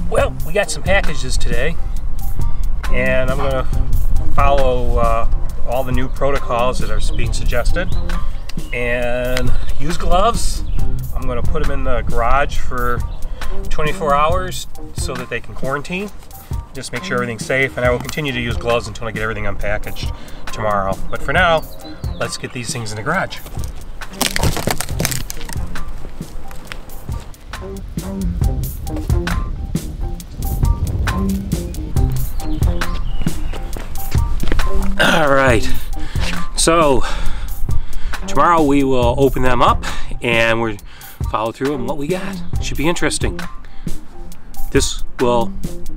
Well, we got some packages today, and I'm going to follow all the new protocols that are being suggested and use gloves. I'm going to put them in the garage for 24 hours so that they can quarantine. Just make sure everything's safe, and I will continue to use gloves until I get everything unpackaged tomorrow. But for now, let's get these things in the garage. All right, so tomorrow we will open them up and we'll follow through on what we got. It should be interesting. This will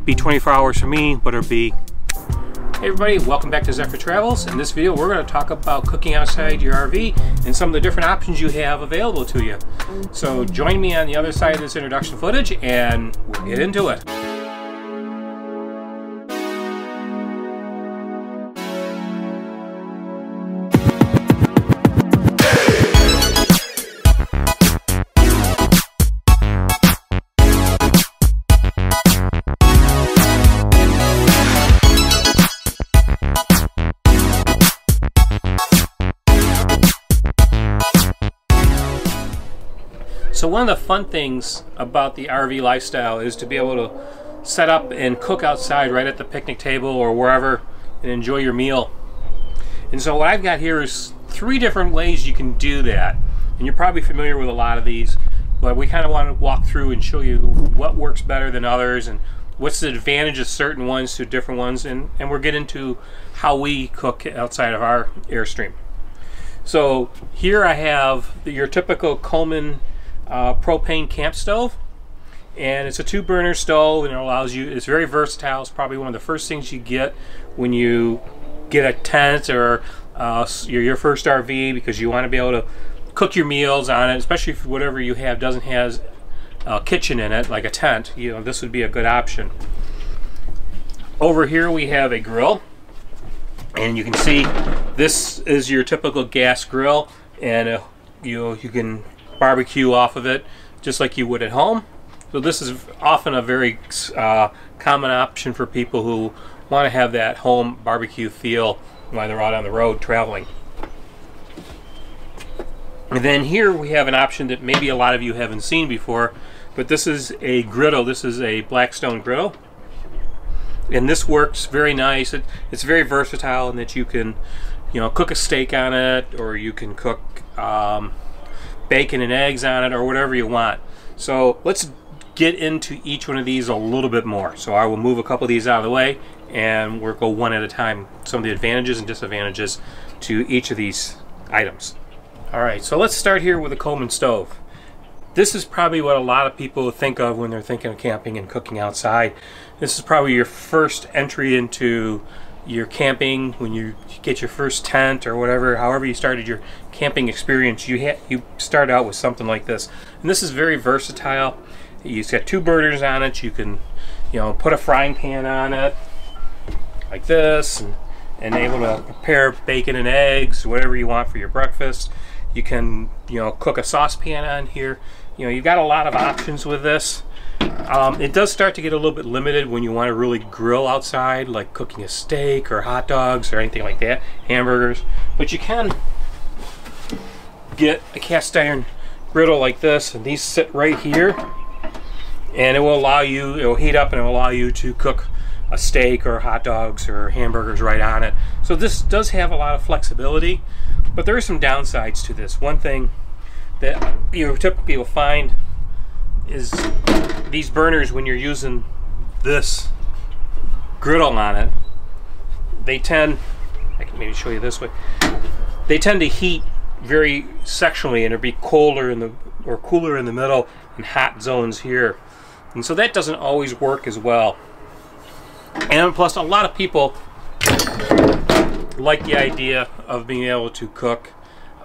be 24 hours for me, but it'll be... Hey everybody, welcome back to Zephyr Travels. In this video, we're going to talk about cooking outside your RV and some of the different options you have available to you. So join me on the other side of this introduction footage and we'll get into it. So one of the fun things about the RV lifestyle is to be able to set up and cook outside right at the picnic table or wherever and enjoy your meal. And so what I've got here is three different ways you can do that. And you're probably familiar with a lot of these, but we kind of want to walk through and show you what works better than others and what's the advantage of certain ones to different ones. And we'll get into how we cook outside of our Airstream. So here I have your typical Coleman propane camp stove, and it's a two burner stove, and it allows you, it's very versatile. It's probably one of the first things you get when you get a tent or your first RV, because you want to be able to cook your meals on it, especially if whatever you have doesn't have a kitchen in it like a tent. You know, this would be a good option. Over here we have a grill, and you can see this is your typical gas grill, and you can barbecue off of it just like you would at home. So this is often a very common option for people who want to have that home barbecue feel while they're out on the road traveling. And then here we have an option that maybe a lot of you haven't seen before, but this is a griddle. This is a Blackstone griddle, and this works very nice. It's very versatile in that you can, you know, cook a steak on it, or you can cook bacon and eggs on it, or whatever you want. So let's get into each one of these a little bit more. So I will move a couple of these out of the way, and we'll go one at a time, some of the advantages and disadvantages to each of these items. All right, so let's start here with a Coleman stove. This is probably what a lot of people think of when they're thinking of camping and cooking outside. This is probably your first entry into your camping. When you get your first tent or whatever, however you started your camping experience, you start out with something like this. And this is very versatile. You've got two burners on it. You can, you know, put a frying pan on it like this and able to prepare bacon and eggs, whatever you want for your breakfast. You can, you know, cook a saucepan on here. You know, you've got a lot of options with this. It does start to get a little bit limited when you want to really grill outside, like cooking a steak or hot dogs or anything like that, hamburgers. But you can get a cast iron griddle like this, and these sit right here, and it will heat up and it will allow you to cook a steak or hot dogs or hamburgers right on it. So this does have a lot of flexibility, but there are some downsides to this. One thing that you typically will find is these burners, when you're using this griddle on it, I can maybe show you this way, they tend to heat very sectionally, and it'll be cooler in the middle and hot zones here, and so that doesn't always work as well. And plus, a lot of people like the idea of being able to cook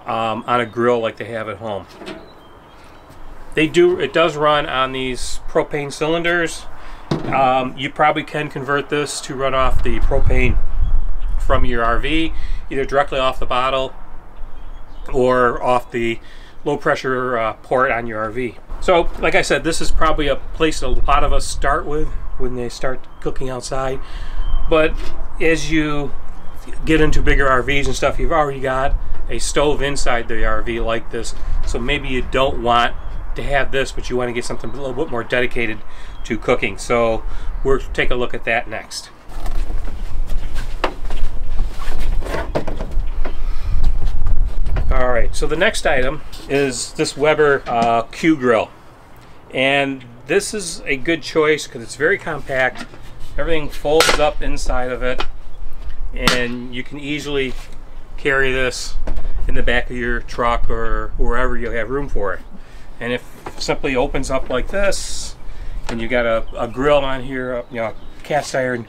on a grill like they have at home. It does run on these propane cylinders. You probably can convert this to run off the propane from your RV, either directly off the bottle or off the low pressure port on your RV. So like I said, this is probably a place a lot of us start with when they start cooking outside, but as you get into bigger RVs and stuff, you've already got a stove inside the RV like this, so maybe you don't want to have this, but you want to get something a little bit more dedicated to cooking. So we'll take a look at that next. All right, so the next item is this Weber Q grill, and this is a good choice because it's very compact. Everything folds up inside of it, and you can easily carry this in the back of your truck or wherever you have room for it. And it simply opens up like this, and you got a grill on here, you know, a cast iron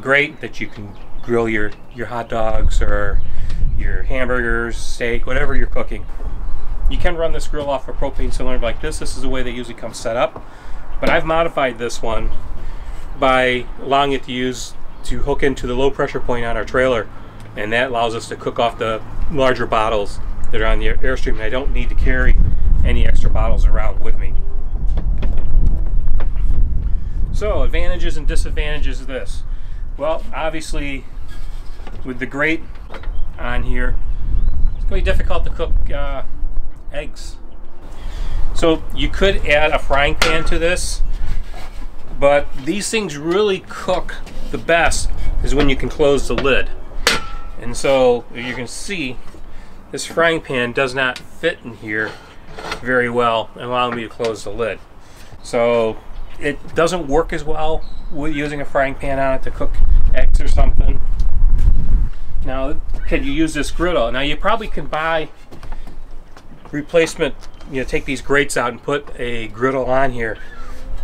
grate that you can grill your hot dogs or your hamburgers, steak, whatever you're cooking. You can run this grill off a propane cylinder like this. This is the way they usually come set up, but I've modified this one by allowing it to hook into the low pressure point on our trailer, and that allows us to cook off the larger bottles that are on the Airstream, and I don't need to carry any extra bottles around with me. So advantages and disadvantages of this. Well, obviously with the grate on here, it's going to be difficult to cook eggs. So you could add a frying pan to this, but these things really cook the best is when you can close the lid. And so you can see this frying pan does not fit in here very well, allowing me to close the lid. So it doesn't work as well with using a frying pan on it to cook eggs or something. Now, could you use this griddle? Now, you probably can buy replacement, you know, take these grates out and put a griddle on here.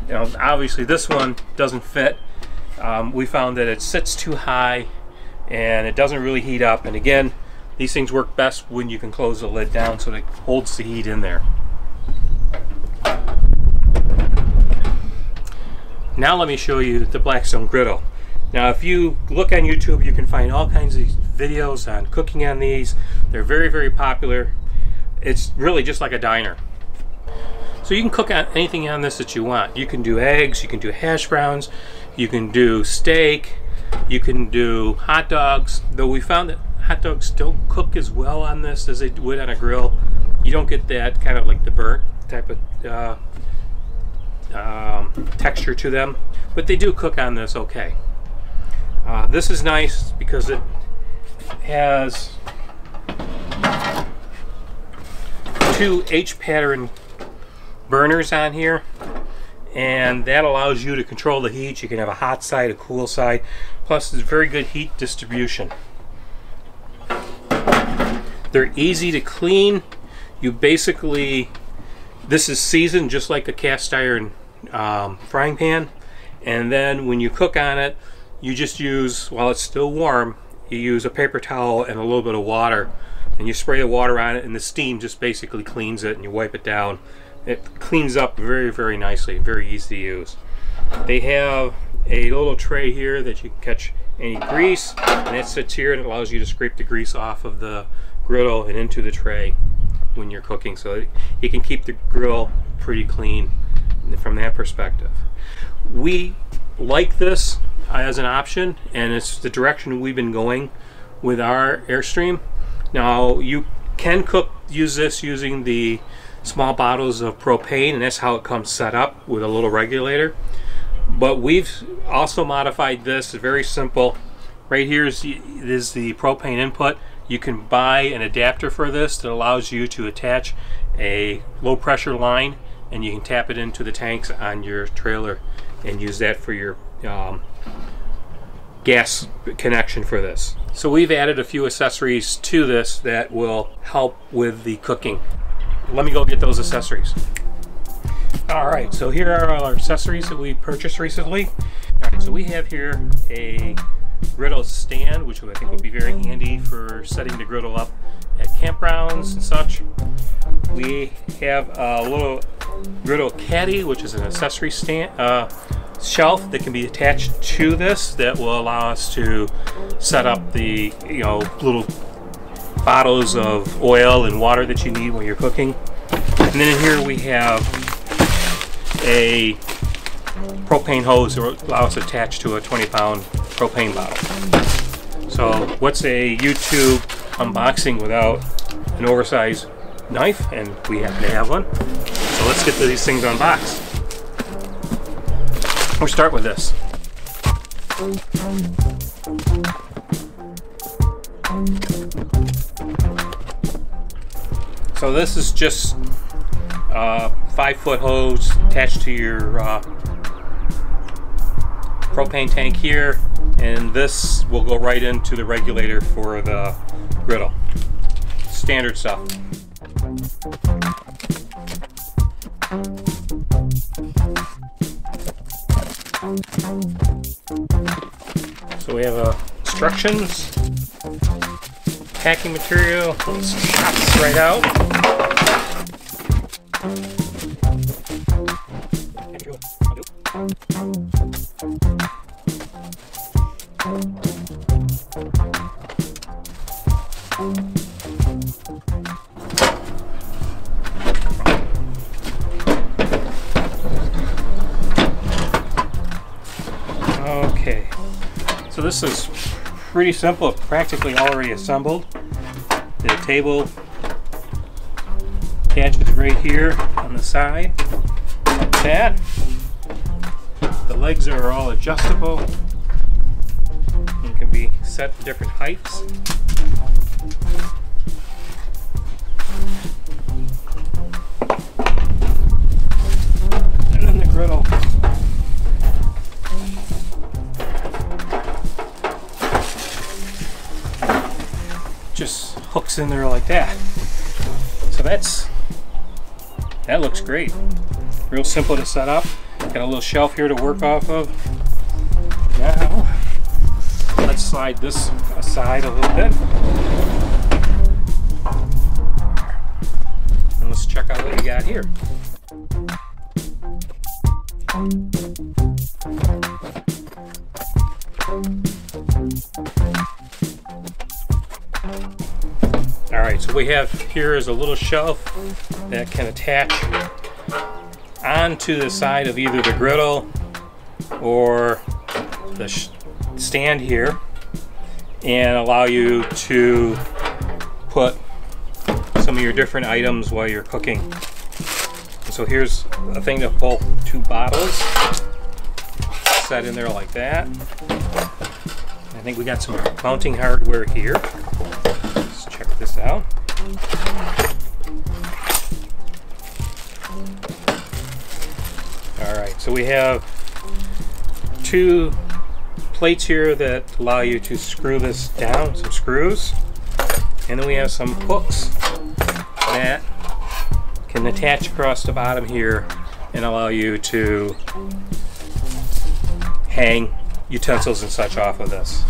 You know, obviously this one doesn't fit. We found that it sits too high and it doesn't really heat up, and again, these things work best when you can close the lid down so that it holds the heat in there. Now let me show you the Blackstone griddle. Now if you look on YouTube, you can find all kinds of videos on cooking on these. They're very, very popular. It's really just like a diner. So you can cook on anything on this that you want. You can do eggs, you can do hash browns, you can do steak, you can do hot dogs, though we found that hot dogs don't cook as well on this as they would on a grill. You don't get that kind of like the burnt type of texture to them, but they do cook on this okay. This is nice because it has two H-pattern burners on here, and that allows you to control the heat. You can have a hot side, a cool side, plus it's very good heat distribution. They're easy to clean. You basically, this is seasoned just like a cast iron frying pan, and then when you cook on it, you just use, while it's still warm, you use a paper towel and a little bit of water, and you spray the water on it, and the steam just basically cleans it, and you wipe it down. It cleans up very, very nicely, very easy to use. They have a little tray here that you can catch any grease, and it sits here and it allows you to scrape the grease off of the griddle and into the tray when you're cooking, so you can keep the grill pretty clean from that perspective. We like this as an option, and it's the direction we've been going with our Airstream. Now you can use this using the small bottles of propane, and that's how it comes set up with a little regulator. But we've also modified this. It's very simple. Right here is the propane input. You can buy an adapter for this that allows you to attach a low pressure line, and you can tap it into the tanks on your trailer and use that for your gas connection for this. So we've added a few accessories to this that will help with the cooking. Let me go get those accessories. All right, so here are our accessories that we purchased recently. All right, so we have here a griddle stand, which I think will be very handy for setting the griddle up at campgrounds and such. We have a little griddle caddy, which is an accessory stand shelf that can be attached to this that will allow us to set up the, you know, little bottles of oil and water that you need when you're cooking. And then in here we have a propane hose that allows us to attach to a 20-pound propane bottle. So what's a YouTube unboxing without an oversized knife? And we happen to have one. So let's get these things unboxed. We'll start with this. So this is just a 5-foot hose attached to your propane tank here, and this will go right into the regulator for the griddle. Standard stuff. So we have instructions, packing material. Let's chop this right out. Okay, so this is pretty simple, practically already assembled. The table attaches right here on the side, like that. The legs are all adjustable and can be set to different heights. And then the griddle. Just hooks in there like that. So that looks great. Real simple to set up. Got a little shelf here to work off of. Now let's slide this aside a little bit. And let's check out what we got here. Alright, so we have here is a little shelf that can attach onto the side of either the griddle or the stand here and allow you to put some of your different items while you're cooking. So here's a thing to pull two bottles, set in there like that. I think we got some mounting hardware here. This out. All right, so we have two plates here that allow you to screw this down, some screws, and then we have some hooks that can attach across the bottom here and allow you to hang utensils and such off of this.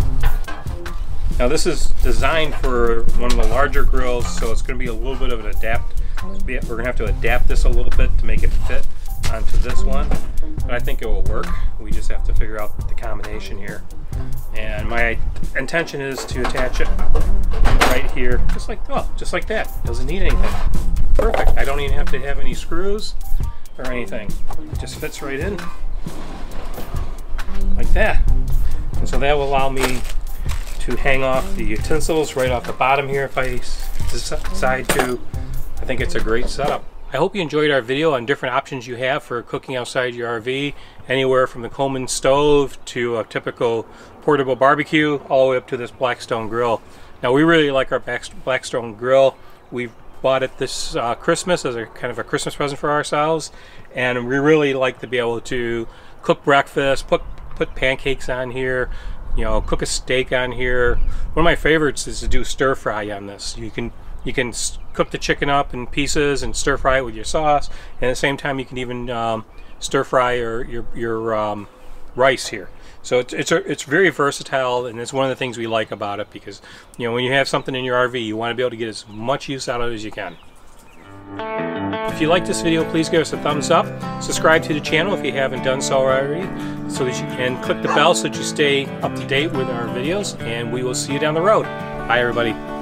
Now this is designed for one of the larger grills, so it's going to be a little bit of an adapt. We're going to have to adapt this a little bit to make it fit onto this one, but I think it will work. We just have to figure out the combination here. And my intention is to attach it right here, just like that. Doesn't need anything. Perfect. I don't even have to have any screws or anything. It just fits right in like that. And so that will allow me to hang off the utensils right off the bottom here if I decide to. I think it's a great setup. I hope you enjoyed our video on different options you have for cooking outside your RV, anywhere from the Coleman stove to a typical portable barbecue all the way up to this Blackstone grill. Now we really like our Blackstone grill. We've bought it this Christmas as a kind of a Christmas present for ourselves, and we really like to be able to cook breakfast, put pancakes on here, you know, cook a steak on here. One of my favorites is to do stir fry on this. You can cook the chicken up in pieces and stir fry it with your sauce, and at the same time you can even stir fry your rice here. So it's very versatile, and it's one of the things we like about it, because, you know, when you have something in your RV, you want to be able to get as much use out of it as you can. If you like this video, please give us a thumbs up, subscribe to the channel if you haven't done so already, so that you can click the bell so that you stay up to date with our videos, and we will see you down the road. Bye everybody.